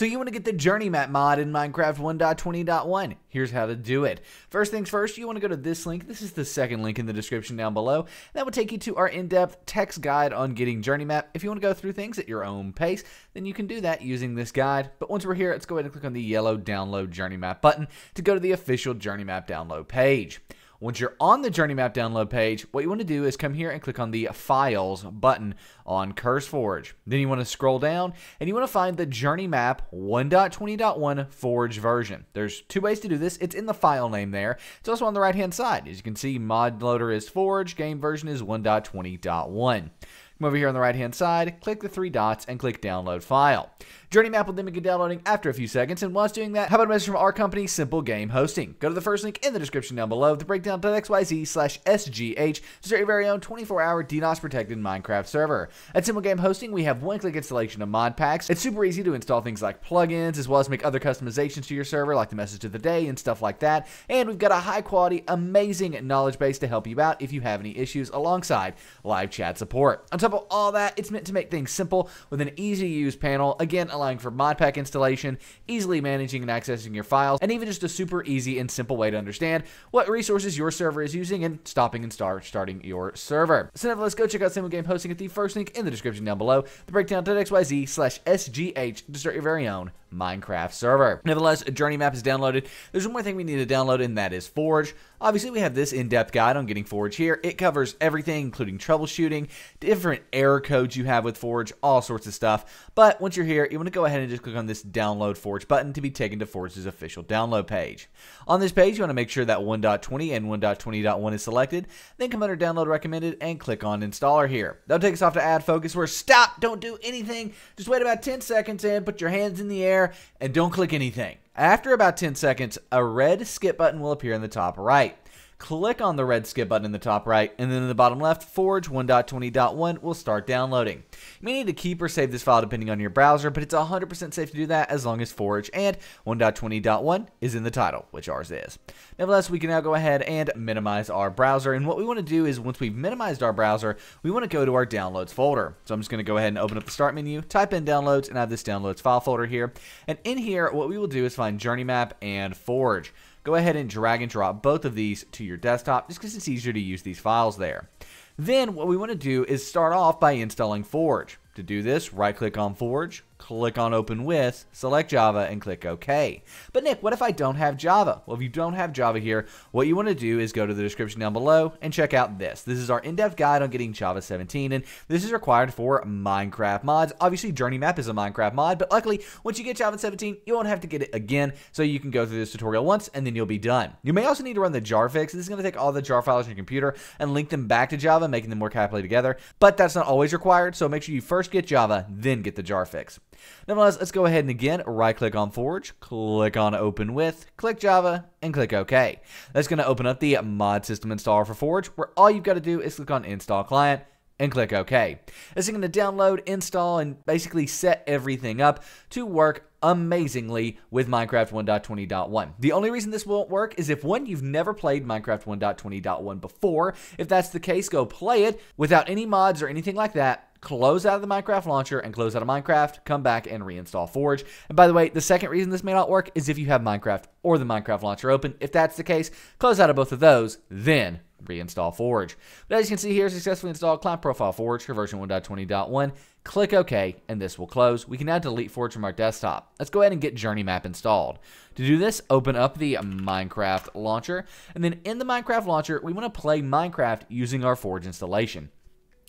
So you want to get the JourneyMap mod in Minecraft 1.20.1. Here's how to do it. First things first, you want to go to this link. This is the second link in the description down below. That will take you to our in-depth text guide on getting JourneyMap. If you want to go through things at your own pace, then you can do that using this guide. But once we're here, let's go ahead and click on the yellow download JourneyMap button to go to the official JourneyMap download page. Once you're on the JourneyMap download page, what you want to do is come here and click on the Files button on Curse Forge. Then you want to scroll down and you want to find the JourneyMap 1.20.1 Forge version. There's two ways to do this. It's in the file name there. It's also on the right-hand side. As you can see, mod loader is Forge, game version is 1.20.1. Come over here on the right-hand side, click the three dots, and click Download File. JourneyMap will then begin downloading after a few seconds, and whilst doing that, how about a message from our company, Simple Game Hosting? Go to the first link in the description down below, the breakdown.xyz/SGH, to start your very own 24-hour DDoS-protected Minecraft server. At Simple Game Hosting, we have one-click installation of mod packs. It's super easy to install things like plugins, as well as make other customizations to your server, like the message of the day and stuff like that. And we've got a high-quality, amazing knowledge base to help you out if you have any issues, alongside live chat support. On top of all that, it's meant to make things simple with an easy-to-use panel, again allowing for mod pack installation, easily managing and accessing your files, and even just a super easy and simple way to understand what resources your server is using and stopping and starting your server. So now let's go check out Simple Game Hosting at the first link in the description down below, the breakdown.xyz/SGH, to start your very own Minecraft server. Nevertheless, JourneyMap is downloaded. There's one more thing we need to download, and that is Forge. Obviously, we have this in-depth guide on getting Forge here. It covers everything, including troubleshooting, different error codes you have with Forge, all sorts of stuff. But once you're here, you want to go ahead and just click on this Download Forge button to be taken to Forge's official download page. On this page, you want to make sure that 1.20 and 1.20.1 is selected. Then come under Download Recommended and click on Installer here. That'll take us off to Add Focus, where stop, don't do anything. Just wait about 10 seconds and put your hands in the air, and don't click anything. After about 10 seconds, a red skip button will appear in the top right. Click on the red skip button in the top right, and then in the bottom left, Forge 1.20.1 will start downloading. You may need to keep or save this file depending on your browser, but it's 100% safe to do that as long as Forge and 1.20.1 is in the title, which ours is. Nevertheless, we can now go ahead and minimize our browser, and what we want to do is once we've minimized our browser, we want to go to our Downloads folder. So I'm just going to go ahead and open up the Start menu, type in Downloads, and I have this Downloads file folder here. And in here, what we will do is find JourneyMap and Forge. Go ahead and drag and drop both of these to your desktop just because it's easier to use these files there. Then what we want to do is start off by installing Forge. To do this, right click on Forge, click on Open With, select Java, and click OK. But Nick, what if I don't have Java? Well, if you don't have Java here, what you want to do is go to the description down below and check out this. This is our in-depth guide on getting Java 17, and this is required for Minecraft mods. Obviously, JourneyMap is a Minecraft mod, but luckily, once you get Java 17, you won't have to get it again, so you can go through this tutorial once, and then you'll be done. You may also need to run the jar fix. This is going to take all the jar files on your computer and link them back to Java, making them work happily together, but that's not always required, so make sure you first get Java, then get the jar fix. Nevertheless, let's go ahead and again right-click on Forge, click on Open With, click Java, and click OK. That's going to open up the mod system installer for Forge, where all you've got to do is click on Install Client and click OK. This is going to download, install, and basically set everything up to work amazingly with Minecraft 1.20.1. The only reason this won't work is if, one, you've never played Minecraft 1.20.1 before. If that's the case, go play it without any mods or anything like that. Close out of the Minecraft launcher and close out of Minecraft, come back and reinstall Forge. And by the way, the second reason this may not work is if you have Minecraft or the Minecraft launcher open. If that's the case, close out of both of those, then reinstall Forge. But as you can see here, successfully installed client profile Forge for version 1.20.1. Click OK, and this will close. We can now delete Forge from our desktop. Let's go ahead and get JourneyMap installed. To do this, open up the Minecraft launcher, and then in the Minecraft launcher, we want to play Minecraft using our Forge installation.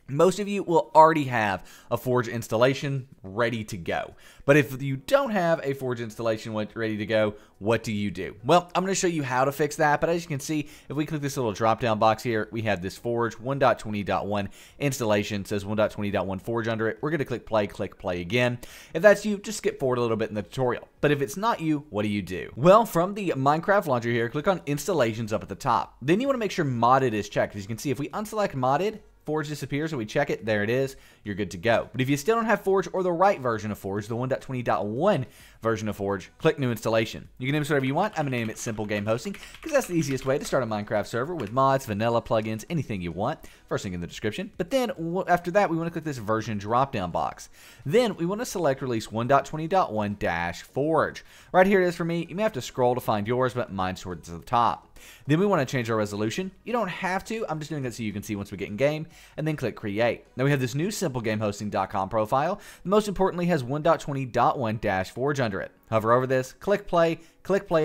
Most of you will already have a Forge installation ready to go. But if you don't have a Forge installation ready to go, what do you do? Well, I'm going to show you how to fix that. But as you can see, if we click this little drop-down box here, we have this Forge 1.20.1 installation. It says 1.20.1 Forge under it. We're going to click play again. If that's you, just skip forward a little bit in the tutorial. But if it's not you, what do you do? Well, from the Minecraft launcher here, click on Installations up at the top. Then you want to make sure Modded is checked. As you can see, if we unselect Modded, Forge disappears, so we check it. There it is. You're good to go. But if you still don't have Forge or the right version of Forge, the 1.20.1 version of Forge, click New Installation. You can name it whatever you want. I'm going to name it Simple Game Hosting because that's the easiest way to start a Minecraft server with mods, vanilla, plugins, anything you want. First link in the description. But then after that, we want to click this version drop-down box. Then we want to select Release 1.20.1-Forge. Right here it is for me. You may have to scroll to find yours, but mine's towards the top. Then we want to change our resolution. You don't have to. I'm just doing that so you can see once we get in game. And then click Create. Now we have this new SimpleGameHosting.com profile. Most importantly, has 1.20.1-Forge under it. Hover over this, click play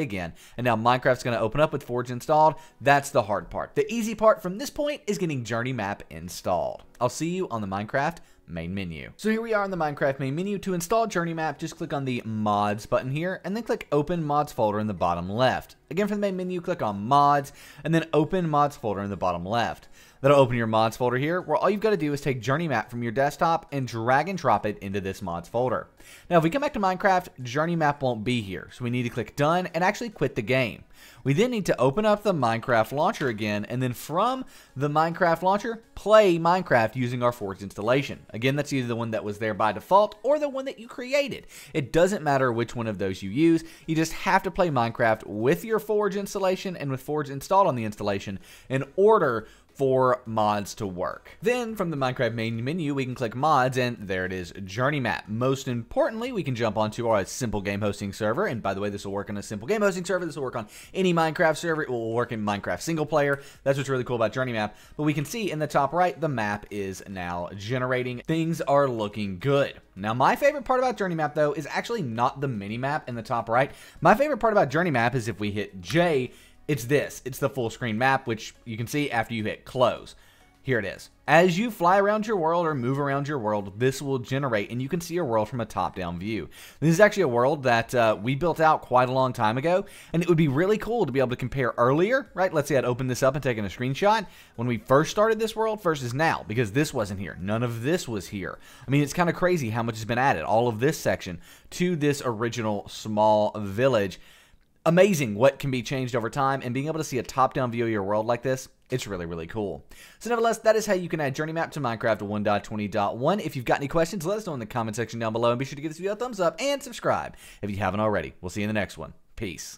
again, and now Minecraft's going to open up with Forge installed. That's the hard part. The easy part from this point is getting JourneyMap installed. I'll see you on the Minecraft main menu. So here we are in the Minecraft main menu. To install JourneyMap, just click on the Mods button here, and then click Open Mods folder in the bottom left. Again, from the main menu, click on Mods, and then Open Mods folder in the bottom left. That'll open your Mods folder here, where all you've got to do is take JourneyMap from your desktop and drag and drop it into this Mods folder. Now, if we come back to Minecraft, JourneyMap won't be here, so we need to click Done and actually quit the game. We then need to open up the Minecraft launcher again, and then from the Minecraft launcher, play Minecraft using our Forge installation. Again, that's either the one that was there by default or the one that you created. It doesn't matter which one of those you use. You just have to play Minecraft with your Forge installation and with Forge installed on the installation in order for mods to work. Then from the Minecraft main menu, we can click Mods, and there it is, JourneyMap. Most importantly, we can jump onto our Simple Game Hosting server. And by the way, this will work on a Simple Game Hosting server. This will work on any Minecraft server. It will work in Minecraft single player. That's what's really cool about JourneyMap. But we can see in the top right, the map is now generating. Things are looking good. Now, my favorite part about JourneyMap, though, is actually not the minimap in the top right. My favorite part about JourneyMap is if we hit J, it's this. It's the full screen map, which you can see after you hit close. Here it is. As you fly around your world or move around your world, this will generate, and you can see your world from a top-down view. This is actually a world that we built out quite a long time ago, and it would be really cool to be able to compare earlier, right? Let's say I'd open this up and taken a screenshot when we first started this world versus now, because this wasn't here. None of this was here. I mean, it's kind of crazy how much has been added, all of this section, to this original small village. Amazing what can be changed over time, and being able to see a top-down view of your world like this, it's really, really cool. So nevertheless, that is how you can add JourneyMap to Minecraft 1.20.1. If you've got any questions, let us know in the comment section down below, and be sure to give this video a thumbs up and subscribe if you haven't already. We'll see you in the next one. Peace.